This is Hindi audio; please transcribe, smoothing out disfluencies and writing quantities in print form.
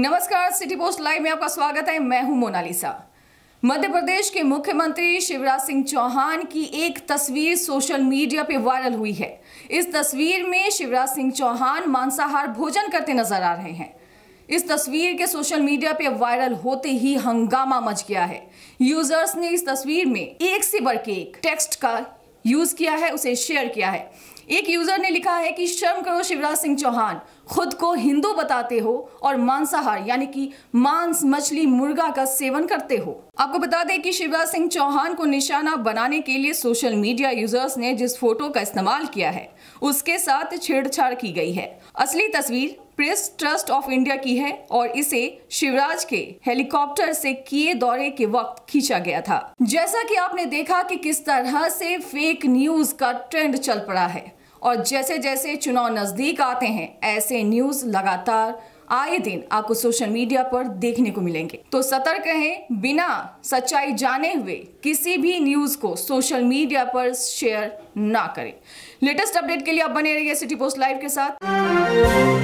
नमस्कार, सिटी पोस्ट लाइव में आपका स्वागत है। मैं हूं मोनालिसा। मध्य प्रदेश के मुख्यमंत्री शिवराज सिंह चौहान की एक तस्वीर सोशल मीडिया पे वायरल हुई है। इस तस्वीर में शिवराज सिंह चौहान मांसाहार भोजन करते नजर आ रहे हैं। इस तस्वीर के सोशल मीडिया पे वायरल होते ही हंगामा मच गया है। यूजर्स ने इस तस्वीर में एक से बढ़कर एक टेक्स्ट का यूज किया है, उसे शेयर किया है। एक यूजर ने लिखा है कि शर्म करो शिवराज सिंह चौहान, खुद को हिंदू बताते हो और मांसाहार यानी कि मांस मछली मुर्गा का सेवन करते हो। आपको बता दें कि शिवराज सिंह चौहान को निशाना बनाने के लिए सोशल मीडिया यूजर्स ने जिस फोटो का इस्तेमाल किया है उसके साथ छेड़छाड़ की गई है। असली तस्वीर प्रेस ट्रस्ट ऑफ इंडिया की है और इसे शिवराज के हेलीकॉप्टर से किए दौरे के वक्त खींचा गया था। जैसा कि आपने देखा कि किस तरह से फेक न्यूज का ट्रेंड चल पड़ा है और जैसे जैसे चुनाव नजदीक आते हैं ऐसे न्यूज लगातार आए दिन आपको सोशल मीडिया पर देखने को मिलेंगे। तो सतर्क रहें, बिना सच्चाई जाने हुए किसी भी न्यूज को सोशल मीडिया पर शेयर ना करें। लेटेस्ट अपडेट के लिए आप बने रहिए सिटी पोस्ट लाइव के साथ।